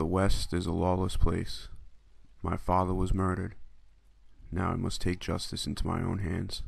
The West is a lawless place. My father was murdered. Now I must take justice into my own hands.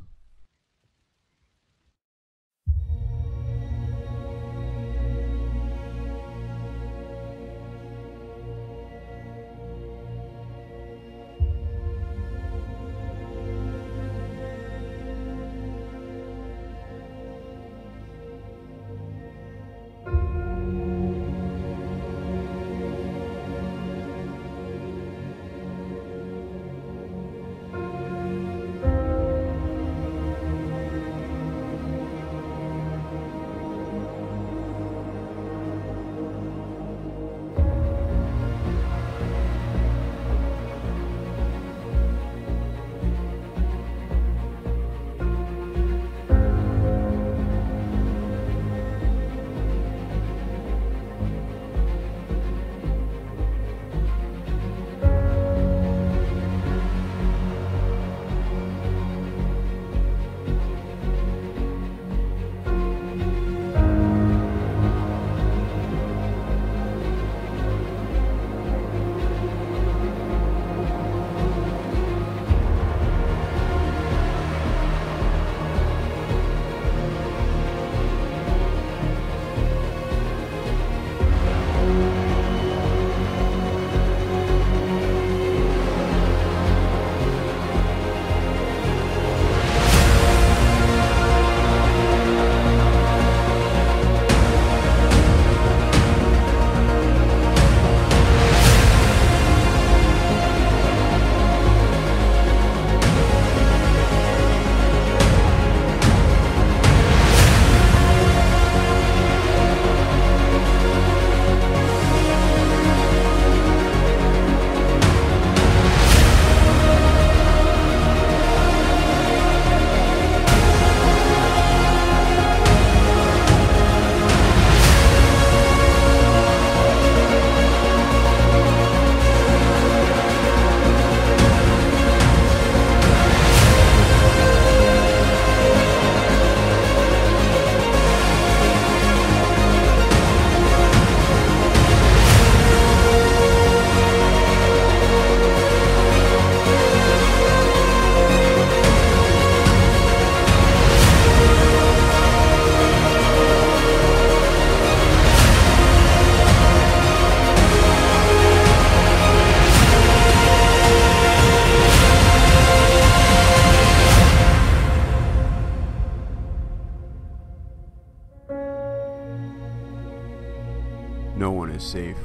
No one is safe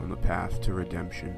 on the path to redemption.